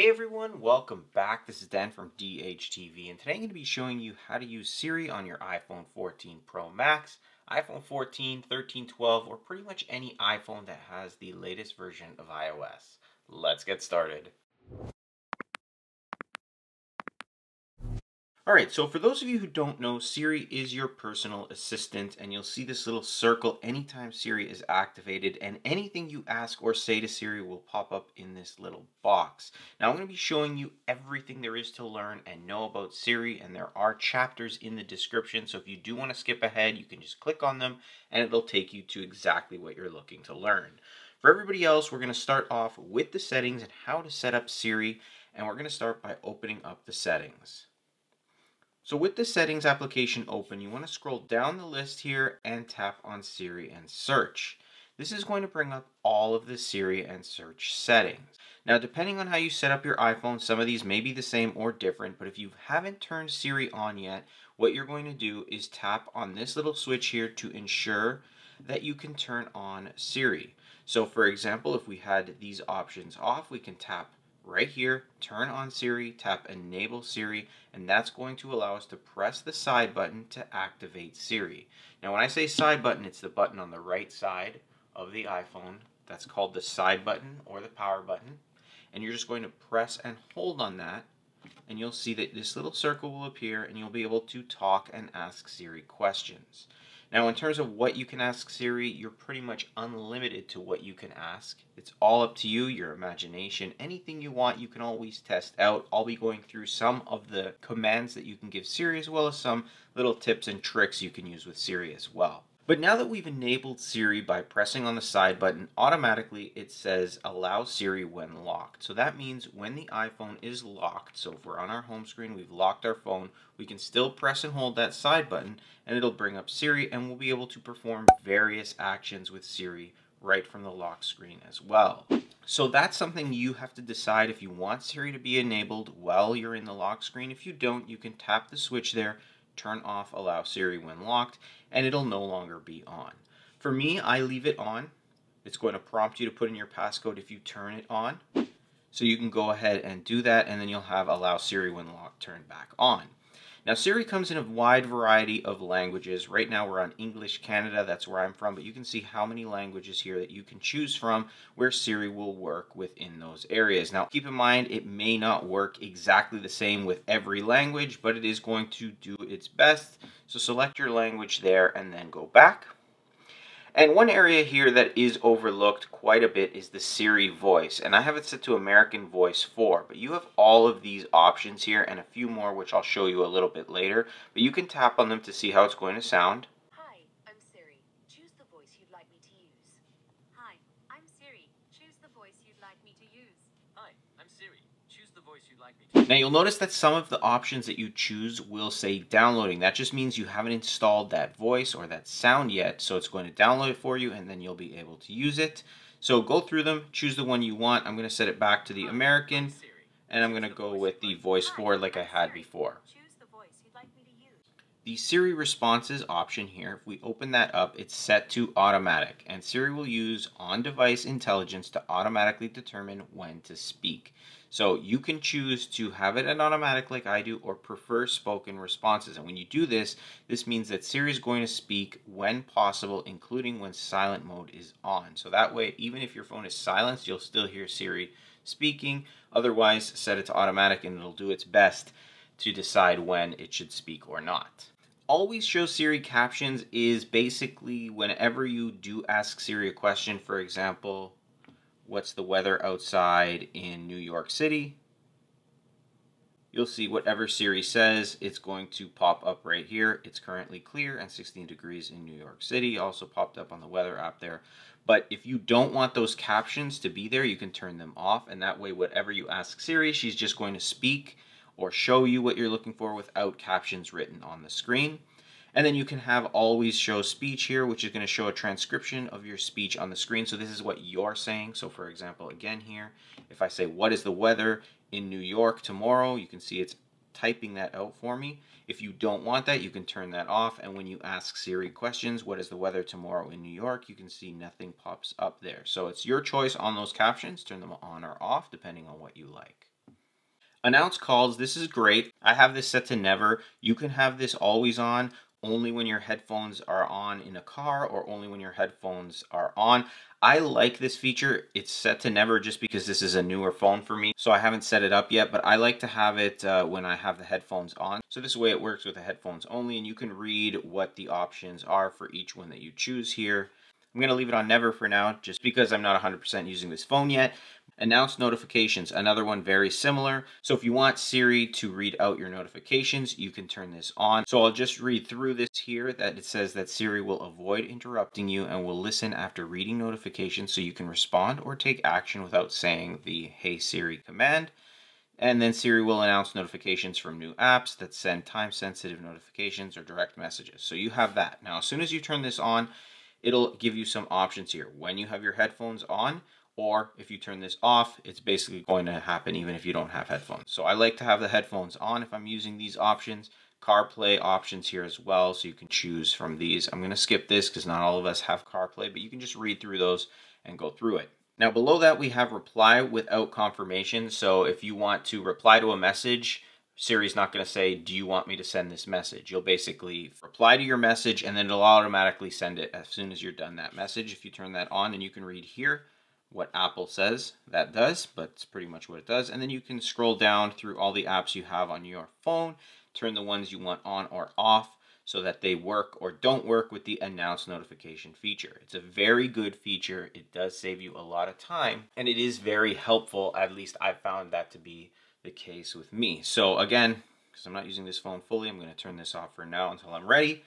Hey everyone, welcome back. This is Dan from DHTV, and today I'm going to be showing you how to use Siri on your iPhone 14 Pro Max, iPhone 14, 13, 12, or pretty much any iPhone that has the latest version of iOS. Let's get started. Alright, so for those of you who don't know, Siri is your personal assistant, and you'll see this little circle anytime Siri is activated, and anything you ask or say to Siri will pop up in this little box. Now I'm going to be showing you everything there is to learn and know about Siri, and there are chapters in the description, so if you do want to skip ahead, you can just click on them and it'll take you to exactly what you're looking to learn. For everybody else, we're going to start off with the settings and how to set up Siri, and we're going to start by opening up the settings. So with the settings application open, you want to scroll down the list here and tap on Siri and search. This is going to bring up all of the Siri and search settings. Now, depending on how you set up your iPhone, some of these may be the same or different, but if you haven't turned Siri on yet, what you're going to do is tap on this little switch here to ensure that you can turn on Siri. So for example, if we had these options off, we can tap right here, turn on Siri, tap enable Siri, and that's going to allow us to press the side button to activate Siri. Now when I say side button, it's the button on the right side of the iPhone. That's called the side button or the power button. And you're just going to press and hold on that, and you'll see that this little circle will appear and you'll be able to talk and ask Siri questions. Now in terms of what you can ask Siri, you're pretty much unlimited to what you can ask. It's all up to you, your imagination, anything you want you can always test out. I'll be going through some of the commands that you can give Siri, as well as some little tips and tricks you can use with Siri as well. But now that we've enabled Siri by pressing on the side button, automatically it says allow Siri when locked. So that means when the iPhone is locked, so if we're on our home screen, we've locked our phone, we can still press and hold that side button and it'll bring up Siri, and we'll be able to perform various actions with Siri right from the lock screen as well. So that's something you have to decide if you want Siri to be enabled while you're in the lock screen. If you don't, you can tap the switch there, turn off allow Siri when locked, and it'll no longer be on. For me, I leave it on. It's going to prompt you to put in your passcode if you turn it on. So you can go ahead and do that, and then you'll have allow Siri when locked turned back on. Now Siri comes in a wide variety of languages. Right now we're on English Canada, that's where I'm from, but you can see how many languages here that you can choose from where Siri will work within those areas. Now keep in mind, it may not work exactly the same with every language, but it is going to do its best. So select your language there and then go back. And one area here that is overlooked quite a bit is the Siri voice, and I have it set to American Voice 4, but you have all of these options here and a few more which I'll show you a little bit later, but you can tap on them to see how it's going to sound. Hi, I'm Siri. Choose the voice you'd like me to use. Hi, I'm Siri. Choose the voice you'd like me to use. Hi, I'm Siri. Choose the voice you'd like me to. Now you'll notice that some of the options that you choose will say downloading. That just means you haven't installed that voice or that sound yet, so it's going to download it for you and then you'll be able to use it. So go through them, choose the one you want. I'm going to set it back to the American, and I'm going to go with the voice forward like I had before. The Siri responses option here, if we open that up, it's set to automatic, and Siri will use on-device intelligence to automatically determine when to speak. So you can choose to have it at automatic like I do, or prefer spoken responses. And when you do this, this means that Siri is going to speak when possible, including when silent mode is on. So that way, even if your phone is silenced, you'll still hear Siri speaking. Otherwise, set it to automatic and it'll do its best to decide when it should speak or not. Always show Siri captions is basically whenever you do ask Siri a question. For example, what's the weather outside in New York City? You'll see whatever Siri says, it's going to pop up right here. It's currently clear and 16 degrees in New York City. Also popped up on the weather app there. But if you don't want those captions to be there, you can turn them off. And that way, whatever you ask Siri, she's just going to speak or show you what you're looking for without captions written on the screen. And then you can have always show speech here, which is going to show a transcription of your speech on the screen. So this is what you're saying. So for example, again here, if I say, what is the weather in New York tomorrow? You can see it's typing that out for me. If you don't want that, you can turn that off. And when you ask Siri questions, what is the weather tomorrow in New York? You can see nothing pops up there. So it's your choice on those captions. Turn them on or off, depending on what you like. Announce calls, this is great. I have this set to never. You can have this always on, only when your headphones are on in a car or only when your headphones are on. I like this feature. It's set to never just because this is a newer phone for me, so I haven't set it up yet, but I like to have it when I have the headphones on. So this way it works with the headphones only, and you can read what the options are for each one that you choose here. I'm gonna leave it on never for now just because I'm not 100% using this phone yet. Announce notifications, another one very similar. So if you want Siri to read out your notifications, you can turn this on. So I'll just read through this here that it says that Siri will avoid interrupting you and will listen after reading notifications so you can respond or take action without saying the "Hey Siri" command. And then Siri will announce notifications from new apps that send time-sensitive notifications or direct messages. So you have that. Now, as soon as you turn this on, it'll give you some options here. When you have your headphones on, or if you turn this off, it's basically going to happen even if you don't have headphones. So I like to have the headphones on if I'm using these options. CarPlay options here as well, so you can choose from these. I'm gonna skip this because not all of us have CarPlay, but you can just read through those and go through it. Now below that we have reply without confirmation. So if you want to reply to a message, Siri's not gonna say, do you want me to send this message? You'll basically reply to your message and then it'll automatically send it as soon as you're done that message. If you turn that on, and you can read here what Apple says that does, but it's pretty much what it does. And then you can scroll down through all the apps you have on your phone, turn the ones you want on or off so that they work or don't work with the announce notification feature. It's a very good feature. It does save you a lot of time and it is very helpful. At least I found that to be the case with me. So again, because I'm not using this phone fully, I'm gonna turn this off for now until I'm ready,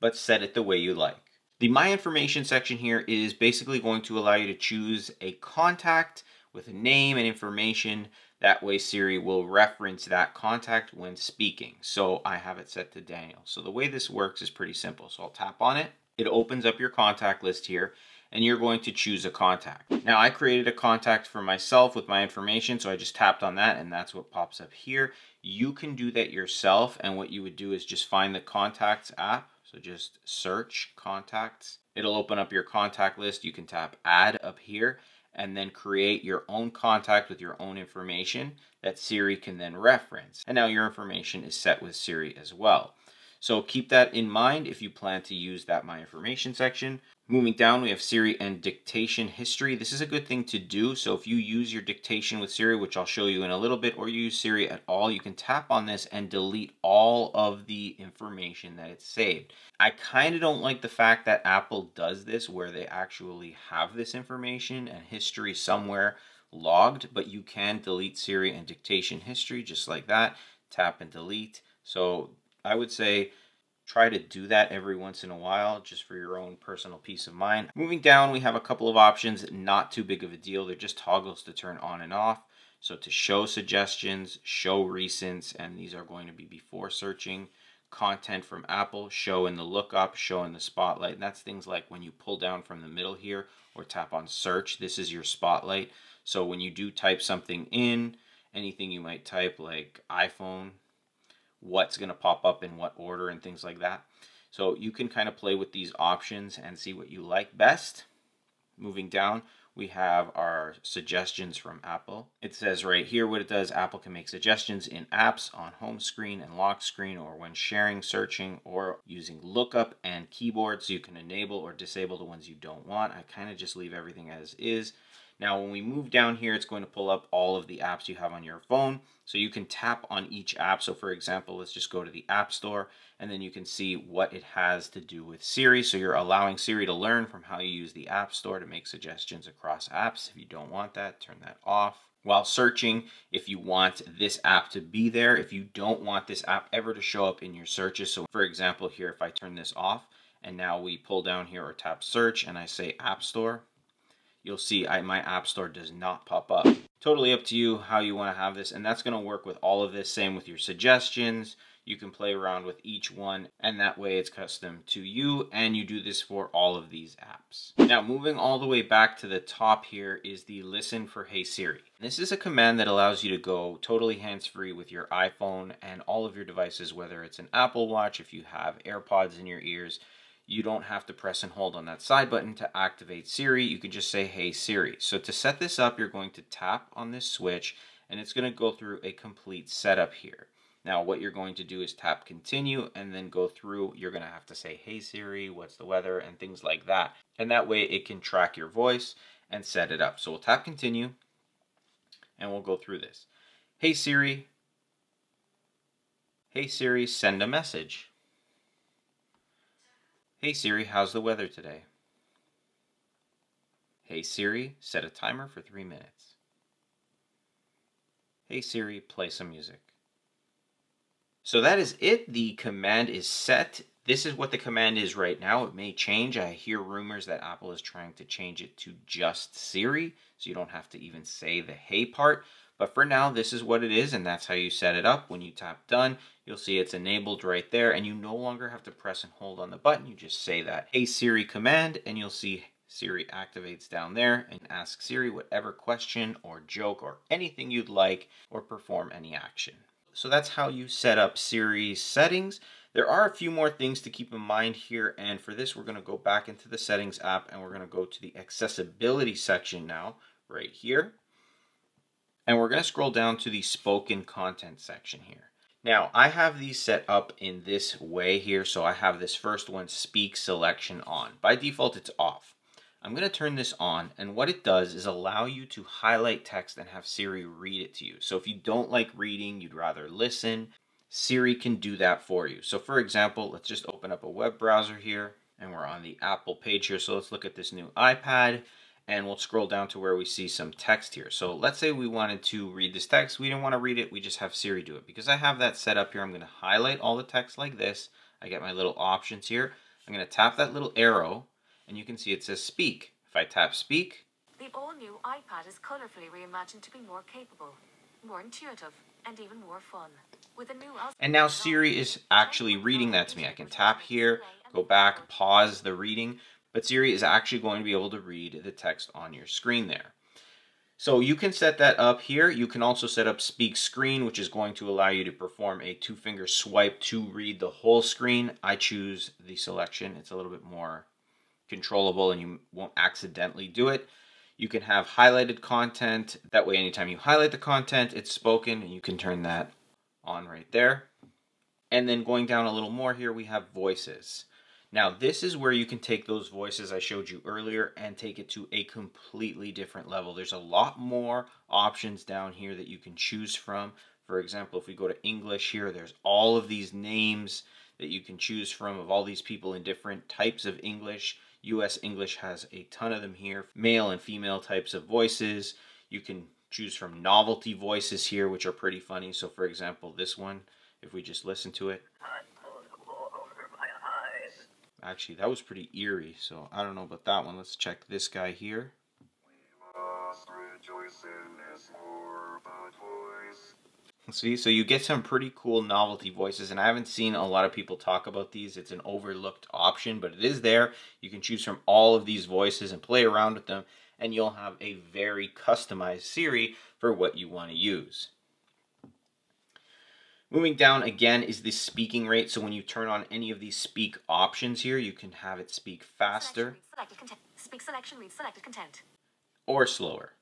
but set it the way you like. The My Information section here is basically going to allow you to choose a contact with a name and information. That way Siri will reference that contact when speaking. So I have it set to Daniel. So the way this works is pretty simple. So I'll tap on it. It opens up your contact list here and you're going to choose a contact. Now I created a contact for myself with my information. So I just tapped on that and that's what pops up here. You can do that yourself. And what you would do is just find the Contacts app. So just search contacts. It'll open up your contact list. You can tap add up here and then create your own contact with your own information that Siri can then reference. And now your information is set with Siri as well. So keep that in mind if you plan to use that My Information section. Moving down, we have Siri and dictation history. This is a good thing to do. So if you use your dictation with Siri, which I'll show you in a little bit, or you use Siri at all, you can tap on this and delete all of the information that it's saved. I kind of don't like the fact that Apple does this where they actually have this information and history somewhere logged, but you can delete Siri and dictation history just like that. Tap and delete. So I would say try to do that every once in a while just for your own personal peace of mind. Moving down, we have a couple of options, not too big of a deal. They're just toggles to turn on and off. So to show suggestions, show recents, and these are going to be before searching, content from Apple, show in the lookup, show in the spotlight. And that's things like when you pull down from the middle here or tap on search, this is your spotlight. So when you do type something in, anything you might type like iPhone, what's going to pop up in what order and things like that. So you can kind of play with these options and see what you like best. Moving down, we have our suggestions from Apple. It says right here what it does. Apple can make suggestions in apps on home screen and lock screen or when sharing, searching, or using lookup and keyboard. So you can enable or disable the ones you don't want. I kind of just leave everything as is. Now, when we move down here, it's going to pull up all of the apps you have on your phone. So you can tap on each app. So for example, let's just go to the App Store and then you can see what it has to do with Siri. So you're allowing Siri to learn from how you use the App Store to make suggestions across apps. If you don't want that, turn that off. While searching, if you want this app to be there, if you don't want this app ever to show up in your searches. So for example, here, if I turn this off and now we pull down here or tap search and I say App Store, you'll see my App Store does not pop up. Totally up to you how you want to have this, and that's going to work with all of this. Same with your suggestions. You can play around with each one, and that way it's custom to you, and you do this for all of these apps. Now, moving all the way back to the top here is the listen for Hey Siri. This is a command that allows you to go totally hands-free with your iPhone and all of your devices, whether it's an Apple Watch, if you have AirPods in your ears. You don't have to press and hold on that side button to activate Siri. You can just say, Hey Siri. So to set this up, you're going to tap on this switch and it's going to go through a complete setup here. Now what you're going to do is tap continue and then go through. You're going to have to say, hey Siri, what's the weather, and things like that. And that way it can track your voice and set it up. So we'll tap continue and we'll go through this. Hey Siri, send a message. Hey Siri, how's the weather today? Hey Siri, set a timer for 3 minutes. Hey Siri, play some music. So that is it. The command is set. This is what the command is right now. It may change. I hear rumors that Apple is trying to change it to just Siri, so you don't have to even say the hey part. But for now, this is what it is, and that's how you set it up. When you tap done, you'll see it's enabled right there, and you no longer have to press and hold on the button. You just say that Hey Siri command, and you'll see Siri activates down there, and ask Siri whatever question or joke or anything you'd like, or perform any action. So that's how you set up Siri settings. There are a few more things to keep in mind here, and for this, we're going to go back into the settings app, and we're going to go to the accessibility section now, right here. And we're going to scroll down to the spoken content section here. Now I have these set up in this way here. So I have this first one, speak selection on. By default, it's off. I'm going to turn this on, and what it does is allow you to highlight text and have Siri read it to you. So if you don't like reading, you'd rather listen, Siri can do that for you. So for example, let's just open up a web browser here, and we're on the Apple page here. So let's look at this new iPad. And we'll scroll down to where we see some text here. So let's say we wanted to read this text. We didn't want to read it. We just have Siri do it. Because I have that set up here, I'm going to highlight all the text like this. I get my little options here. I'm going to tap that little arrow, and you can see it says speak. If I tap speak, the all-new iPad is colorfully reimagined to be more capable, more intuitive, and even more fun. With a new and now Siri is actually reading that to me. I can tap here, go back, pause the reading. But Siri is actually going to be able to read the text on your screen there. So you can set that up here. You can also set up speak screen, which is going to allow you to perform a 2-finger swipe to read the whole screen. I choose the selection. It's a little bit more controllable and you won't accidentally do it. You can have highlighted content. That way, anytime you highlight the content, it's spoken, and you can turn that on right there. And then going down a little more here, we have voices. Now this is where you can take those voices I showed you earlier and take it to a completely different level. There's a lot more options down here that you can choose from. For example, if we go to English here, there's all of these names that you can choose from of all these people in different types of English. US English has a ton of them here. Male and female types of voices. You can choose from novelty voices here, which are pretty funny. So for example, this one, if we just listen to it. Actually, that was pretty eerie, so I don't know about that one. Let's check this guy here. See, so you get some pretty cool novelty voices, and I haven't seen a lot of people talk about these. It's an overlooked option, but it is there. You can choose from all of these voices and play around with them, and you'll have a very customized Siri for what you want to use. Moving down again is the speaking rate. So when you turn on any of these speak options here, you can have it speak faster. Speak selection, read selected content. Or slower.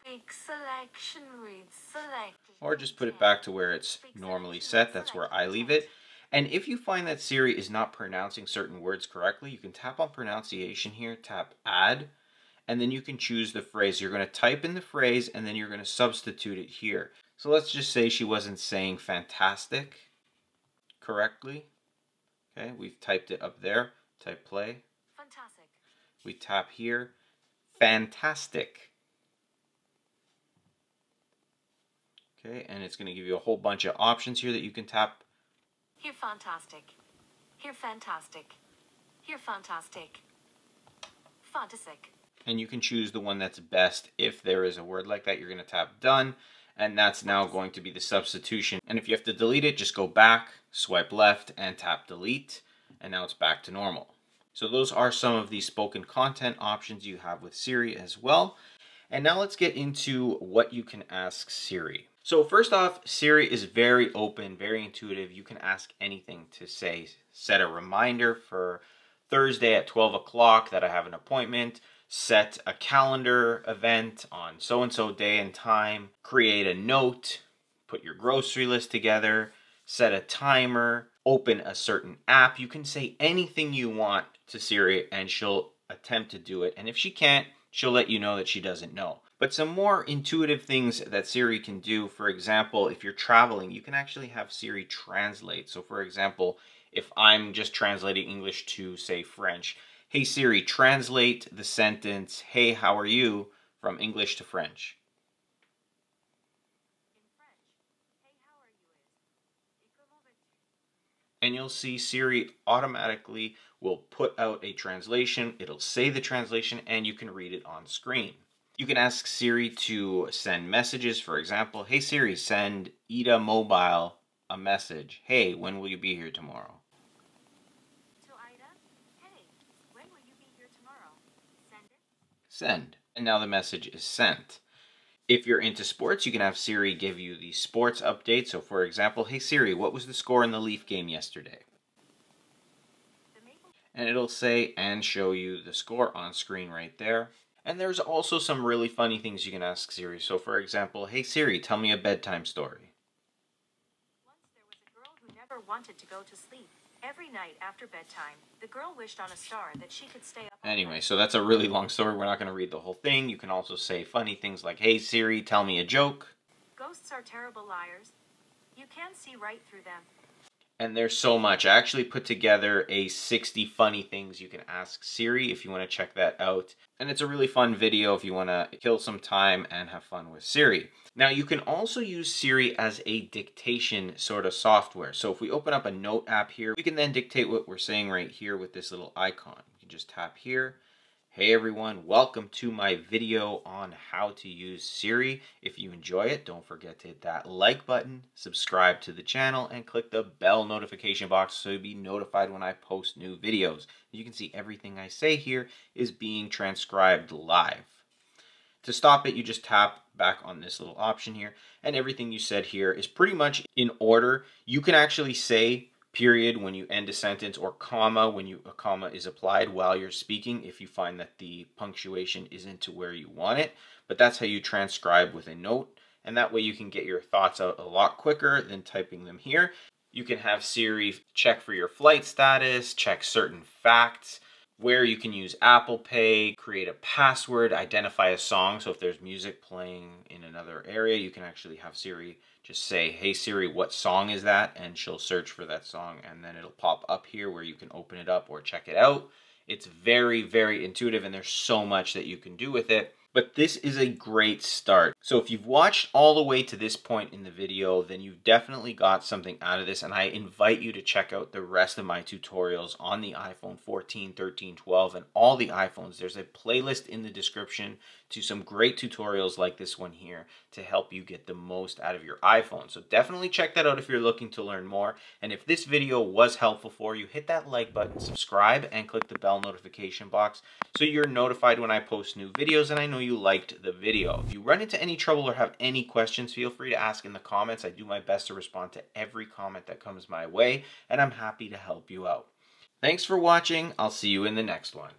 Speak selection, read selected. Or just put it back to where it's normally set. That's where I leave it. And if you find that Siri is not pronouncing certain words correctly, you can tap on pronunciation here, tap add, and then you can choose the phrase. You're going to type in the phrase and then you're going to substitute it here. So let's just say she wasn't saying fantastic correctly. Okay, we've typed it up there. Type play. Fantastic. We tap here. Fantastic. Okay, and it's going to give you a whole bunch of options here that you can tap. Here fantastic. Here fantastic. Here fantastic. Fantastic. And you can choose the one that's best. If there is a word like that, you're going to tap done. And that's now going to be the substitution. And if you have to delete it, just go back, swipe left, and tap delete. And now it's back to normal. So those are some of the spoken content options you have with Siri as well. And now let's get into what you can ask Siri. So first off, Siri is very open, very intuitive. You can ask anything to say, set a reminder for Thursday at 12 o'clock that I have an appointment. set a calendar event on so-and-so day and time, create a note, put your grocery list together, set a timer, open a certain app. You can say anything you want to Siri and she'll attempt to do it. And if she can't, she'll let you know that she doesn't know. But some more intuitive things that Siri can do, for example, if you're traveling, you can actually have Siri translate. So for example, if I'm just translating English to, say, French, hey Siri, translate the sentence, hey, how are you, from English to French. In French, hey, how are you is, et comment vas-tu? And you'll see Siri automatically will put out a translation, it'll say the translation, and you can read it on screen. You can ask Siri to send messages, for example, hey Siri, send Ida Mobile a message. Hey, when will you be here tomorrow? To Ida, hey, when will you be here tomorrow? Send it. Send. And now the message is sent. If you're into sports, you can have Siri give you the sports update. So for example, hey Siri, what was the score in the Leaf game yesterday? And it'll say and show you the score on screen right there. And there's also some really funny things you can ask Siri. So for example, hey Siri, tell me a bedtime story. Wanted to go to sleep. Every night after bedtime, the girl wished on a star that she could stay up. Anyway, so that's a really long story. We're not going to read the whole thing. You can also say funny things like, hey Siri, tell me a joke. Ghosts are terrible liars. You can see right through them. And there's so much. I actually put together a 60 funny things you can ask Siri if you want to check that out. And it's a really fun video if you want to kill some time and have fun with Siri. Now you can also use Siri as a dictation sort of software. So if we open up a note app here, we can then dictate what we're saying right here with this little icon. You can just tap here. Hey everyone, welcome to my video on how to use Siri. If you enjoy it, don't forget to hit that like button, subscribe to the channel, and click the bell notification box so you'll be notified when I post new videos. You can see everything I say here is being transcribed live. To stop it, you just tap back on this little option here, and everything you said here is pretty much in order. You can actually say period when you end a sentence, or comma when a comma is applied while you're speaking if you find that the punctuation isn't to where you want it. But that's how you transcribe with a note, and that way you can get your thoughts out a lot quicker than typing them here. You can have Siri check for your flight status, check certain facts, where you can use Apple Pay, create a password, identify a song. So if there's music playing in another area, you can actually have Siri just say, hey Siri, what song is that? And she'll search for that song and then it'll pop up here where you can open it up or check it out. It's very, very intuitive and there's so much that you can do with it. But this is a great start. So if you've watched all the way to this point in the video, then you've definitely got something out of this, and I invite you to check out the rest of my tutorials on the iPhone 14, 13, 12, and all the iPhones. There's a playlist in the description to some great tutorials like this one here to help you get the most out of your iPhone. So definitely check that out if you're looking to learn more. And if this video was helpful for you, hit that like button, subscribe, and click the bell notification box so you're notified when I post new videos, and I know you liked the video. If you run into any trouble or have any questions, feel free to ask in the comments. I do my best to respond to every comment that comes my way, and I'm happy to help you out. Thanks for watching. I'll see you in the next one.